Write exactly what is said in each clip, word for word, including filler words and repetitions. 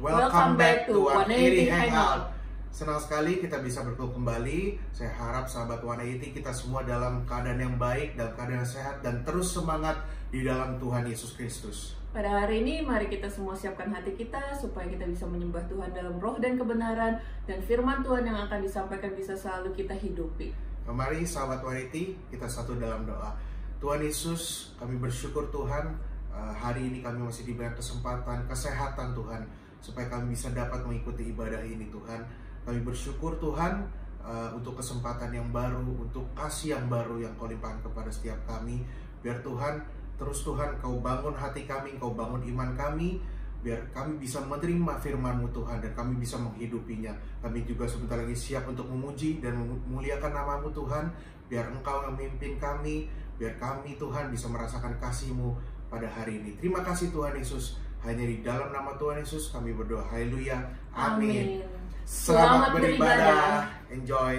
morning, welcome back to one eighty Hangout. Senang sekali kita bisa bertemu kembali. Saya harap sahabat one eighty kita semua dalam keadaan yang baik, dalam keadaan yang sehat, dan terus semangat di dalam Tuhan Yesus Kristus. Pada hari ini mari kita semua siapkan hati kita supaya kita bisa menyembah Tuhan dalam roh dan kebenaran, dan firman Tuhan yang akan disampaikan bisa selalu kita hidupi. Mari sahabat one eighty kita satu dalam doa. Tuhan Yesus, kami bersyukur Tuhan, hari ini kami masih diberikan kesempatan, kesehatan Tuhan, supaya kami bisa dapat mengikuti ibadah ini Tuhan. Kami bersyukur Tuhan uh, untuk kesempatan yang baru, untuk kasih yang baru yang Kau limpahkan kepada setiap kami. Biar Tuhan, terus Tuhan Kau bangun hati kami, Kau bangun iman kami, biar kami bisa menerima firman-Mu Tuhan dan kami bisa menghidupinya. Kami juga sebentar lagi siap untuk memuji dan memuliakan nama-Mu Tuhan. Biar Engkau yang memimpin kami, biar kami Tuhan bisa merasakan kasih-Mu pada hari ini. Terima kasih Tuhan Yesus. Hanya di dalam nama Tuhan Yesus kami berdoa. Haleluya. Amin. Selamat, Selamat beribadah. Enjoy.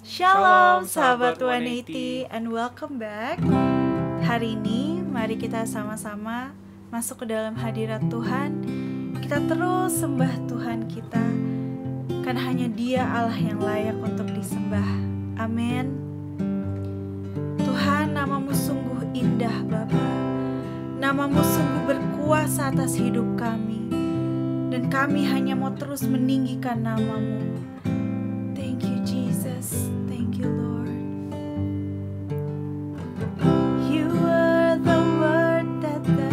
Shalom sahabat one eighty and welcome back. Hari ini mari kita sama-sama masuk ke dalam hadirat Tuhan. Kita terus sembah Tuhan kita. Karena hanya Dia Allah yang layak untuk disembah. Amin. Tuhan, nama-Mu sungguh indah Bapa. Nama-Mu sungguh berkuasa atas hidup kami. Dan kami hanya mau terus meninggikan nama-Mu. Thank you Jesus, thank you Lord. You are the word that the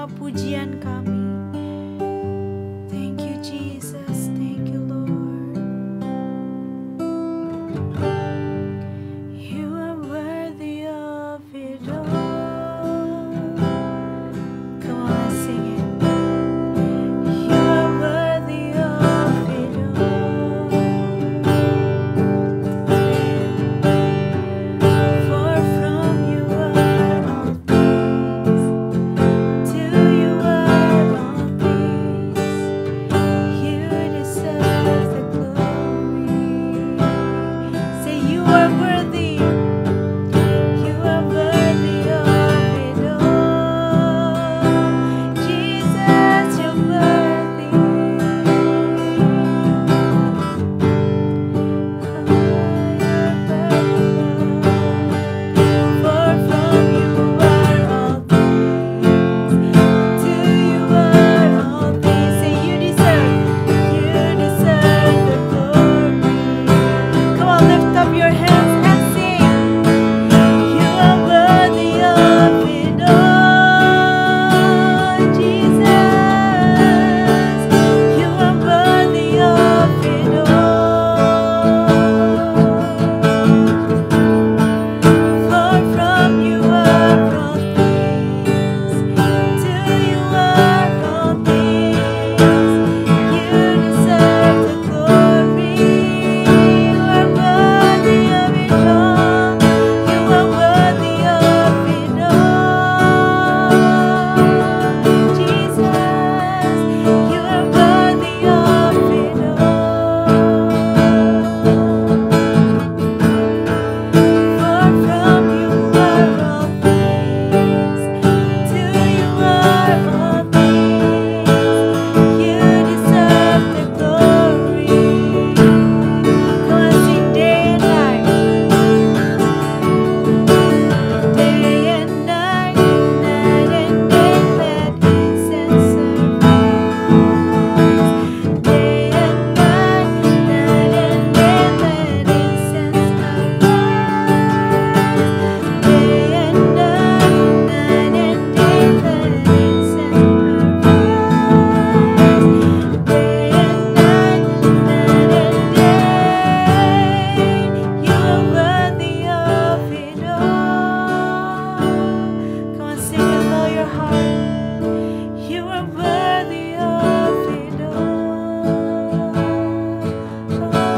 semua pujian kami. Thank you Jesus, thank you Lord. You are worthy of it all. Come on, let's sing it. You are worthy of it all. For from you are all things, to you are all things. You deserve the glory. Say you are worthy. You are worthy of it all. Jesus, you're worthy. For from you are all things, to you are all things, and you deserve, you deserve the glory. Come on, lift up your hands and sing. You are worthy of it all, Jesus. You are worthy of it all. For from you are all things, to you are all things. You deserve the glory. You are worthy of it all. You are worthy of it all, Jesus. You are worthy of it all. For from you are all things, to you are all things. You deserve the glory. Come on, sing day and night, day and night, night and day. Let incense arise, day and night, night and day. Let incense arise. Day and night, night and day, let incense arise. Day and night, night and day, you are worthy of it all. Come on, sing with all your heart. You are worthy of it all. Oh yes, Lord. Lord, from you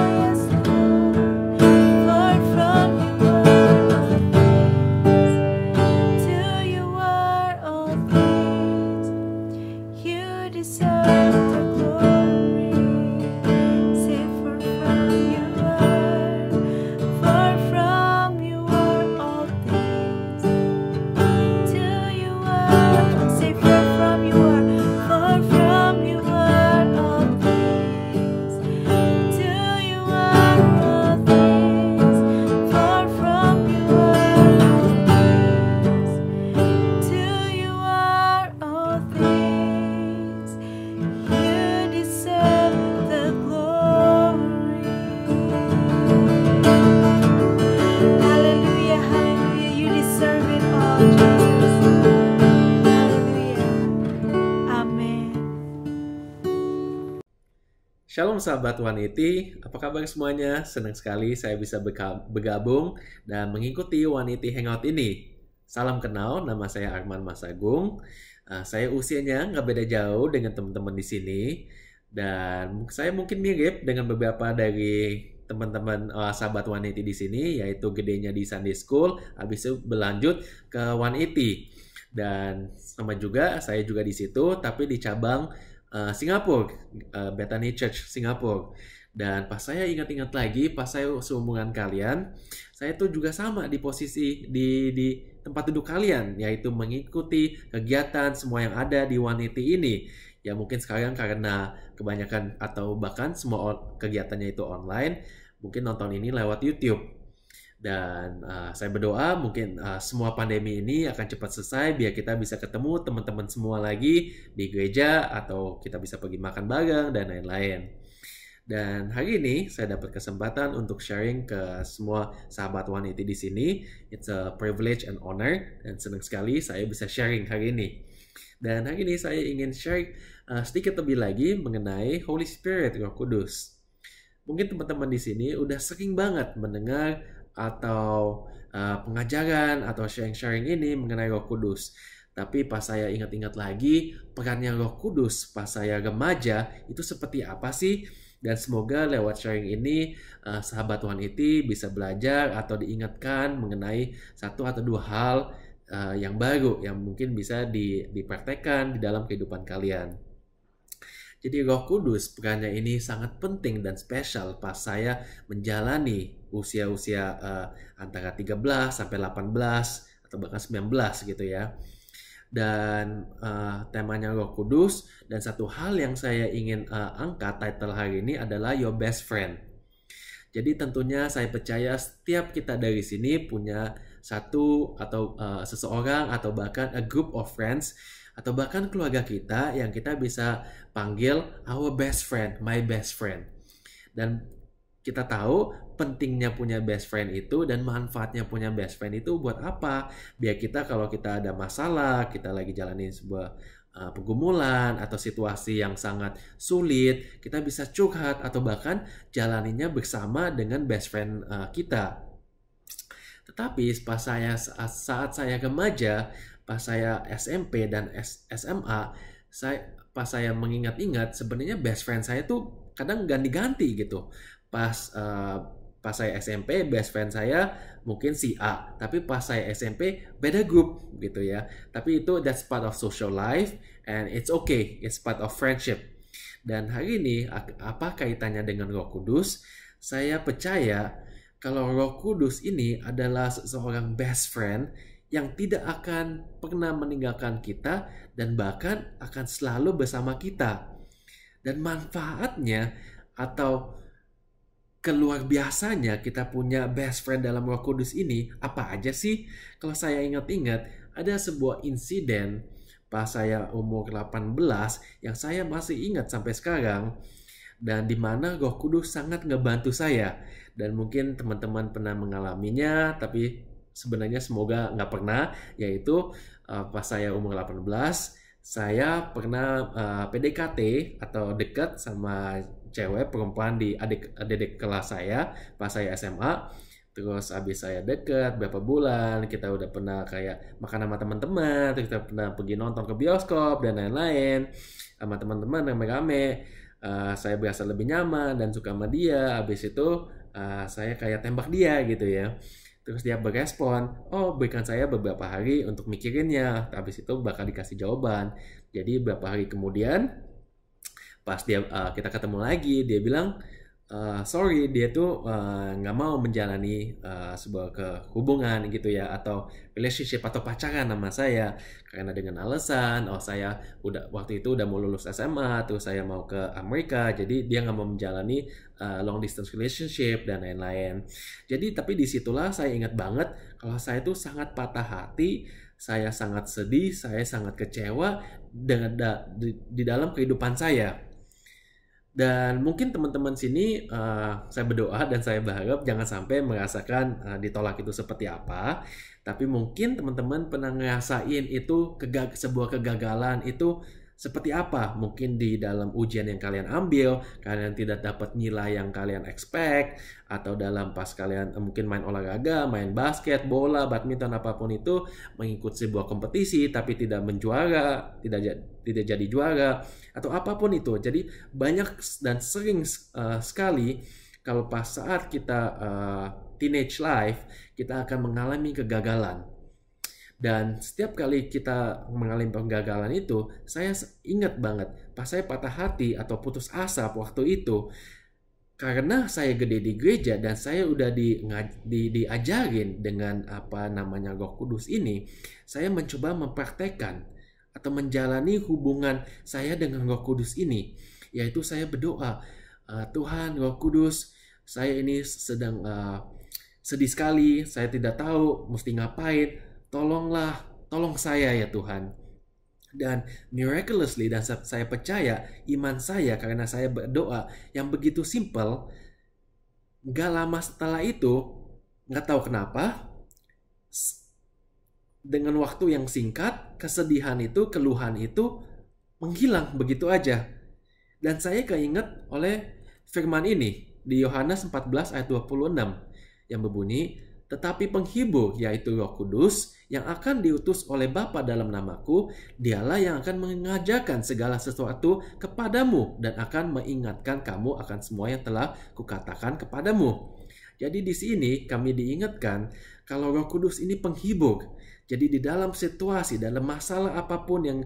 are all things, to you are all things. You deserve the glory. Say for from you are, for from you are all things, to you are. Say for from you are, for from you are all things. To you are all things, for from you are all things, to you are all things. You deserve the glory. Hallelujah, hallelujah, you deserve it all, Jesus. Hallelujah, amen. Shalom sahabat satu delapan nol, apa kabar semuanya? Senang sekali saya bisa beka- bergabung dan mengikuti satu delapan nol Hangout ini. Salam kenal, nama saya Armand Masagung. Eh, saya usianya nggak beda jauh dengan teman-teman di sini. Dan saya mungkin mirip dengan beberapa dari teman-teman eh, sahabat satu delapan nol di sini, yaitu gedenya di Sunday School, habis itu berlanjut ke satu delapan nol. Dan sama juga, saya juga di situ, tapi di cabang eh, Singapura, eh, Bethany Church Singapura. Dan pas saya ingat-ingat lagi, pas saya seumuran kalian, saya tuh juga sama di posisi di, di tempat duduk kalian, yaitu mengikuti kegiatan semua yang ada di satu delapan nol ini. Ya mungkin sekarang karena kebanyakan atau bahkan semua on- kegiatannya itu online, mungkin nonton ini lewat YouTube. Dan uh, saya berdoa mungkin uh, semua pandemi ini akan cepat selesai biar kita bisa ketemu teman-teman semua lagi di gereja atau kita bisa pergi makan bareng dan lain-lain. Dan hari ini saya dapat kesempatan untuk sharing ke semua sahabat satu delapan nol di sini. It's a privilege and honor, dan senang sekali saya bisa sharing hari ini. Dan hari ini saya ingin share uh, sedikit lebih lagi mengenai Holy Spirit, Roh Kudus. Mungkin teman-teman di sini udah sering banget mendengar atau uh, pengajaran atau sharing-sharing ini mengenai Roh Kudus. Tapi pas saya ingat-ingat lagi perannya Roh Kudus pas saya remaja itu seperti apa sih? Dan semoga lewat sharing ini eh, sahabat Tuhan itu bisa belajar atau diingatkan mengenai satu atau dua hal eh, yang baru yang mungkin bisa di, dipraktekkan di dalam kehidupan kalian. Jadi Roh Kudus perannya ini sangat penting dan spesial pas saya menjalani usia-usia eh, antara tiga belas sampai delapan belas atau bahkan sembilan belas gitu ya. Dan uh, temanya Roh Kudus, dan satu hal yang saya ingin uh, angkat title hari ini adalah Your Best Friend. Jadi tentunya saya percaya setiap kita dari sini punya satu atau uh, seseorang atau bahkan a group of friends atau bahkan keluarga kita yang kita bisa panggil our best friend, my best friend. Dan kita tahu pentingnya punya best friend itu dan manfaatnya punya best friend itu buat apa? Biar kita kalau kita ada masalah, kita lagi jalanin sebuah uh, pergumulan atau situasi yang sangat sulit, kita bisa curhat atau bahkan jalaninya bersama dengan best friend uh, kita. Tetapi pas saya saat, saat saya remaja, pas saya S M P dan S M A, saya pas saya mengingat-ingat sebenarnya best friend saya tuh kadang ganti-ganti gitu. Pas uh, pas saya S M P best friend saya mungkin si A, tapi pas saya S M P beda grup gitu ya. Tapi itu that's part of social life and it's okay, it's part of friendship. Dan hari ini apa kaitannya dengan Roh Kudus? Saya percaya kalau Roh Kudus ini adalah seorang best friend yang tidak akan pernah meninggalkan kita dan bahkan akan selalu bersama kita. Dan manfaatnya atau keluar biasanya kita punya best friend dalam Roh Kudus ini apa aja sih? Kalau saya ingat-ingat ada sebuah insiden pas saya umur delapan belas yang saya masih ingat sampai sekarang, dan di mana Roh Kudus sangat ngebantu saya. Dan mungkin teman-teman pernah mengalaminya, tapi sebenarnya semoga nggak pernah. Yaitu pas saya umur delapan belas saya pernah uh, P D K T atau dekat sama cewek perempuan di adik adik kelas saya pas saya S M A. Terus abis saya deket berapa bulan, kita udah pernah kayak makan sama teman-teman, terus kita pernah pergi nonton ke bioskop dan lain-lain sama teman-teman rame-rame. Uh, saya berasa lebih nyaman dan suka sama dia. Abis itu uh, saya kayak tembak dia gitu ya. Terus dia berespon, oh berikan saya beberapa hari untuk mikirinnya, abis itu bakal dikasih jawaban. Jadi beberapa hari kemudian pas dia uh, kita ketemu lagi, dia bilang uh, sorry, dia tuh nggak uh, mau menjalani uh, sebuah kehubungan gitu ya, atau relationship atau pacaran sama saya, karena dengan alasan oh saya udah waktu itu udah mau lulus S M A, terus saya mau ke Amerika, jadi dia nggak mau menjalani uh, long distance relationship dan lain-lain. Jadi tapi disitulah saya ingat banget kalau saya tuh sangat patah hati, saya sangat sedih, saya sangat kecewa dengan da, di, di dalam kehidupan saya. Dan mungkin teman-teman sini uh, saya berdoa dan saya berharap jangan sampai merasakan uh, ditolak itu seperti apa. Tapi mungkin teman-teman pernah ngerasain itu kegag- sebuah kegagalan itu seperti apa. Mungkin di dalam ujian yang kalian ambil, kalian tidak dapat nilai yang kalian expect, atau dalam pas kalian eh, mungkin main olahraga, main basket, bola, badminton, apapun itu, mengikuti sebuah kompetisi tapi tidak menjuara, tidak tidak jadi juara, atau apapun itu. Jadi banyak dan sering uh, sekali kalau pas saat kita uh, teenage life, kita akan mengalami kegagalan. Dan setiap kali kita mengalami kegagalan itu, saya ingat banget pas saya patah hati atau putus asa waktu itu, karena saya gede di gereja dan saya udah di, di, diajarin dengan apa namanya Roh Kudus ini, saya mencoba mempraktekkan atau menjalani hubungan saya dengan Roh Kudus ini. Yaitu saya berdoa, Tuhan Roh Kudus, saya ini sedang uh, sedih sekali, saya tidak tahu mesti ngapain, tolonglah, tolong saya ya Tuhan. Dan miraculously, dan saya percaya iman saya karena saya berdoa yang begitu simple, gak lama setelah itu, gak tahu kenapa, dengan waktu yang singkat, kesedihan itu, keluhan itu menghilang begitu aja. Dan saya keinget oleh firman ini di Yohanes empat belas ayat dua puluh enam yang berbunyi, tetapi penghibur, yaitu Roh Kudus, yang akan diutus oleh Bapa dalam namaku, dialah yang akan mengajarkan segala sesuatu kepadamu dan akan mengingatkan kamu akan semua yang telah kukatakan kepadamu. Jadi di sini kami diingatkan kalau Roh Kudus ini penghibur. Jadi di dalam situasi, dalam masalah apapun yang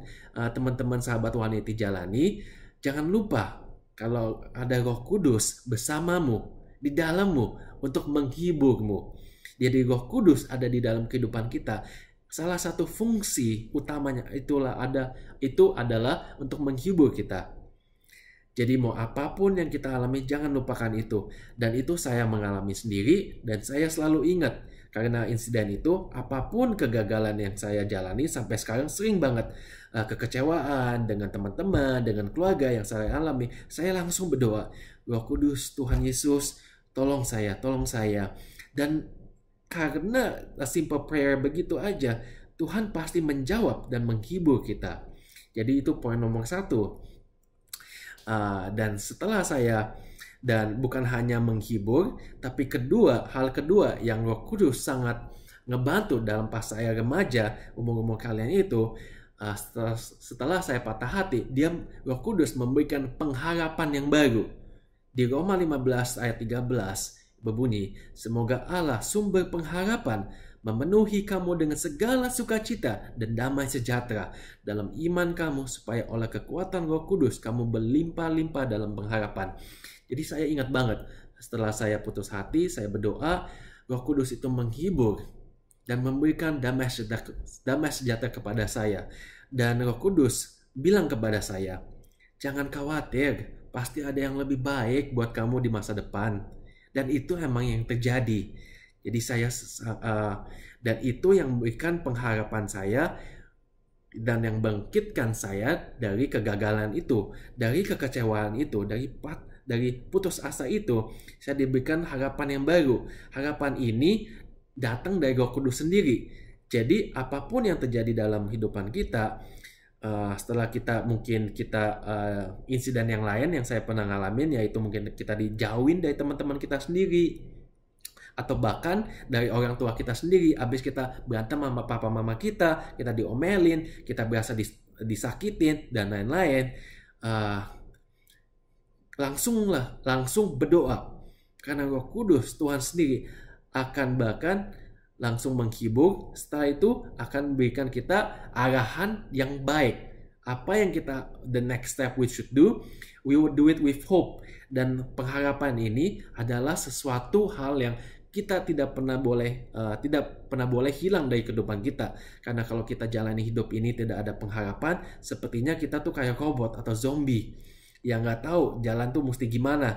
teman-teman uh, sahabat wanita jalani, jangan lupa kalau ada Roh Kudus bersamamu, di dalammu, untuk menghiburmu. Jadi Roh Kudus ada di dalam kehidupan kita. Salah satu fungsi utamanya itulah ada itu adalah untuk menghibur kita. Jadi mau apapun yang kita alami, jangan lupakan itu. Dan itu saya mengalami sendiri dan saya selalu ingat karena insiden itu, apapun kegagalan yang saya jalani sampai sekarang sering banget kekecewaan dengan teman-teman, dengan keluarga yang saya alami, saya langsung berdoa, Roh Kudus, Tuhan Yesus, tolong saya, tolong saya. Dan karena simple prayer begitu aja, Tuhan pasti menjawab dan menghibur kita. Jadi itu poin nomor satu. Uh, dan setelah saya, dan bukan hanya menghibur, tapi kedua, hal kedua yang Roh Kudus sangat ngebantu dalam pas saya remaja, umur-umur kalian itu, uh, setelah, setelah saya patah hati, dia Roh Kudus memberikan pengharapan yang baru. Di Roma lima belas ayat tiga belas, berbunyi, semoga Allah sumber pengharapan memenuhi kamu dengan segala sukacita dan damai sejahtera dalam iman kamu supaya oleh kekuatan Roh Kudus kamu berlimpah-limpah dalam pengharapan. Jadi saya ingat banget setelah saya putus hati, saya berdoa, Roh Kudus itu menghibur dan memberikan damai sejahtera kepada saya. Dan Roh Kudus bilang kepada saya, jangan khawatir, pasti ada yang lebih baik buat kamu di masa depan. Dan itu emang yang terjadi. Jadi saya, uh, dan itu yang memberikan pengharapan saya dan yang bangkitkan saya dari kegagalan itu, dari kekecewaan itu, dari pat, dari putus asa itu, saya diberikan harapan yang baru. Harapan ini datang dari Roh Kudus sendiri. Jadi apapun yang terjadi dalam kehidupan kita, Uh, setelah kita mungkin kita uh, insiden yang lain yang saya pernah ngalamin, yaitu mungkin kita dijauhin dari teman-teman kita sendiri atau bahkan dari orang tua kita sendiri, habis kita berantem sama papa mama kita, kita diomelin, kita berasa dis disakitin dan lain-lain, uh, langsunglah langsung berdoa karena Roh Kudus Tuhan sendiri akan bahkan langsung menghibur, setelah itu akan memberikan kita arahan yang baik. Apa yang kita, the next step we should do, we would do it with hope. Dan pengharapan ini adalah sesuatu hal yang kita tidak pernah boleh, uh, tidak pernah boleh hilang dari kehidupan kita. Karena kalau kita jalani hidup ini tidak ada pengharapan, sepertinya kita tuh kayak robot atau zombie yang nggak tahu jalan tuh mesti gimana.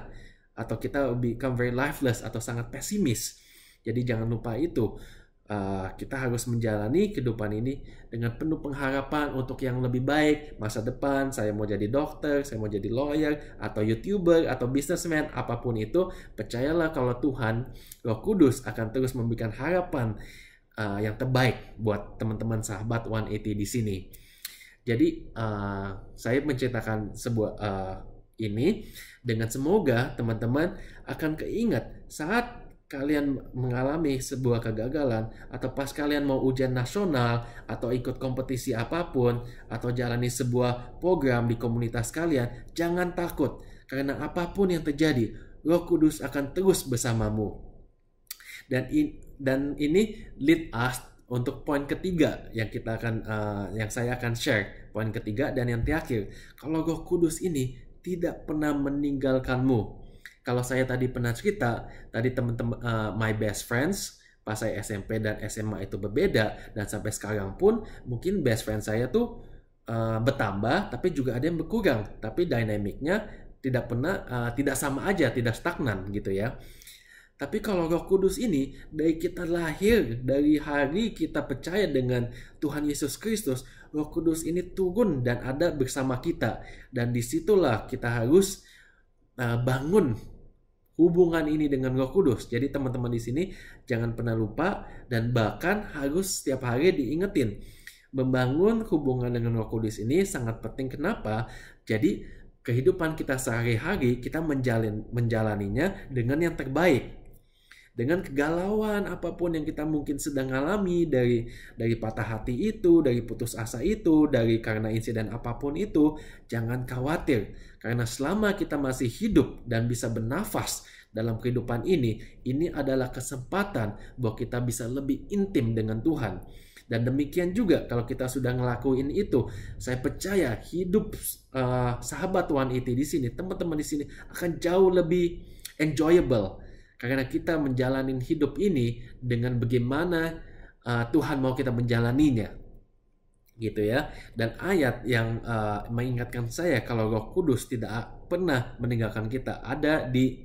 Atau kita become very lifeless atau sangat pesimis. Jadi jangan lupa itu, uh, kita harus menjalani kehidupan ini dengan penuh pengharapan untuk yang lebih baik, masa depan, saya mau jadi dokter, saya mau jadi lawyer, atau youtuber, atau businessman, apapun itu, percayalah kalau Tuhan, Roh Kudus akan terus memberikan harapan uh, yang terbaik buat teman-teman sahabat seratus delapan puluh di sini. Jadi uh, saya menceritakan sebuah uh, ini dengan semoga teman-teman akan keingat saat kalian mengalami sebuah kegagalan atau pas kalian mau ujian nasional atau ikut kompetisi apapun atau jalani sebuah program di komunitas kalian, jangan takut karena apapun yang terjadi Roh Kudus akan terus bersamamu. Dan in, dan ini lead us untuk poin ketiga yang kita akan uh, yang saya akan share, poin ketiga dan yang terakhir. Kalau Roh Kudus ini tidak pernah meninggalkanmu. Kalau saya tadi pernah cerita, tadi teman-teman, uh, my best friends, pas saya S M P dan S M A itu berbeda, dan sampai sekarang pun mungkin best friend saya tuh uh, bertambah, tapi juga ada yang berkurang, tapi dinamiknya tidak pernah, uh, tidak sama aja, tidak stagnan gitu ya. Tapi kalau Roh Kudus ini, dari kita lahir, dari hari kita percaya dengan Tuhan Yesus Kristus, Roh Kudus ini turun dan ada bersama kita, dan disitulah kita harus Uh, bangun hubungan ini dengan Roh Kudus. Jadi teman-teman di sini jangan pernah lupa dan bahkan harus setiap hari diingetin. Membangun hubungan dengan Roh Kudus ini sangat penting. Kenapa? Jadi kehidupan kita sehari-hari kita menjalin, menjalaninya dengan yang terbaik. Dengan kegalauan apapun yang kita mungkin sedang alami dari dari patah hati itu, dari putus asa itu, dari karena insiden apapun itu, jangan khawatir. Karena selama kita masih hidup dan bisa bernafas dalam kehidupan ini, ini adalah kesempatan bahwa kita bisa lebih intim dengan Tuhan. Dan demikian juga kalau kita sudah ngelakuin itu, saya percaya hidup uh, sahabat seratus delapan puluh di sini, teman-teman di sini akan jauh lebih enjoyable. Karena kita menjalani hidup ini dengan bagaimana uh, Tuhan mau kita menjalaninya. Gitu ya. Dan ayat yang uh, mengingatkan saya kalau Roh Kudus tidak pernah meninggalkan kita ada di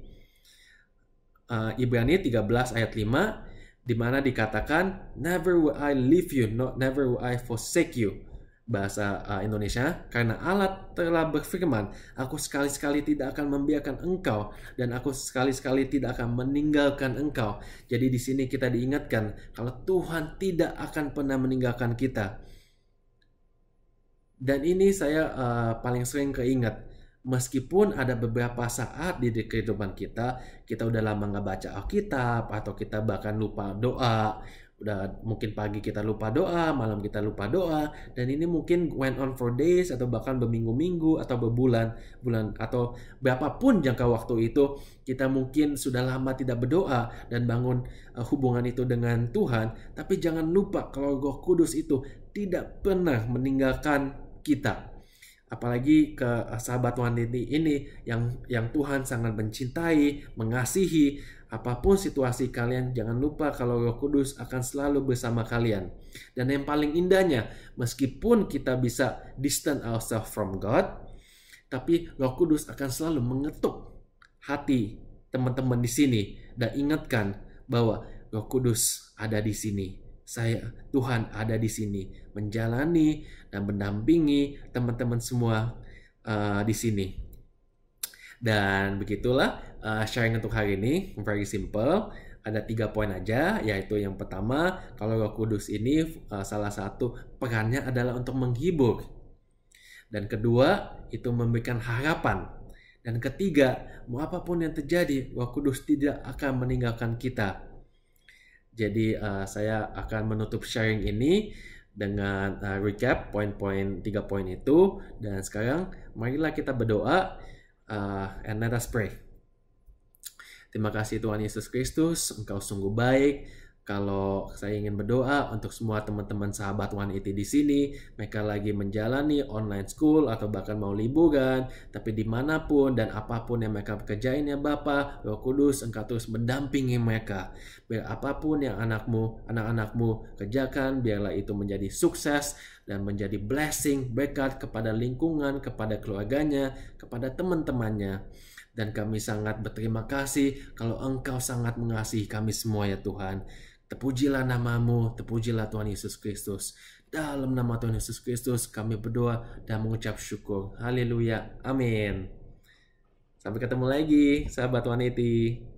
uh, Ibrani tiga belas ayat lima. Di mana dikatakan, never will I leave you, not never will I forsake you. Bahasa uh, Indonesia, karena Allah telah berfirman, aku sekali-sekali tidak akan membiarkan engkau dan aku sekali-sekali tidak akan meninggalkan engkau. Jadi di sini kita diingatkan kalau Tuhan tidak akan pernah meninggalkan kita. Dan ini saya uh, paling sering keingat, meskipun ada beberapa saat di kehidupan kita, kita udah lama nggak baca Alkitab atau kita bahkan lupa doa. Udah mungkin pagi kita lupa doa, malam kita lupa doa, dan ini mungkin went on for days atau bahkan berminggu-minggu atau berbulan bulan atau berapapun jangka waktu itu kita mungkin sudah lama tidak berdoa dan bangun uh, hubungan itu dengan Tuhan. Tapi jangan lupa kalau Roh Kudus itu tidak pernah meninggalkan kita. Apalagi ke sahabat wanita ini yang yang Tuhan sangat mencintai, mengasihi. Apapun situasi kalian, jangan lupa kalau Roh Kudus akan selalu bersama kalian. Dan yang paling indahnya, meskipun kita bisa distance ourselves from God, tapi Roh Kudus akan selalu mengetuk hati teman-teman di sini dan ingatkan bahwa Roh Kudus ada di sini. Saya, Tuhan ada di sini, menjalani dan mendampingi teman-teman semua uh, di sini. Dan begitulah Uh, sharing untuk hari ini, very simple. Ada tiga poin aja, yaitu yang pertama, kalau Roh Kudus ini uh, salah satu perannya adalah untuk menghibur. Dan kedua, itu memberikan harapan. Dan ketiga, mau apapun yang terjadi, Roh Kudus tidak akan meninggalkan kita. Jadi uh, saya akan menutup sharing ini dengan uh, recap poin-poin tiga poin itu. Dan sekarang marilah kita berdoa uh, and let us pray. Terima kasih Tuhan Yesus Kristus, Engkau sungguh baik. Kalau saya ingin berdoa untuk semua teman-teman sahabat seratus delapan puluh di sini, mereka lagi menjalani online school atau bahkan mau liburan, tapi dimanapun dan apapun yang mereka kerjain ya Bapa, Roh Kudus Engkau terus mendampingi mereka. Biar apapun yang anakmu, anak-anakmu kerjakan, biarlah itu menjadi sukses dan menjadi blessing, berkat kepada lingkungan, kepada keluarganya, kepada teman-temannya. Dan kami sangat berterima kasih kalau Engkau sangat mengasihi kami semua ya Tuhan. Terpujilah namamu, terpujilah Tuhan Yesus Kristus. Dalam nama Tuhan Yesus Kristus kami berdoa dan mengucap syukur. Haleluya, amin. Sampai ketemu lagi sahabat seratus delapan puluh.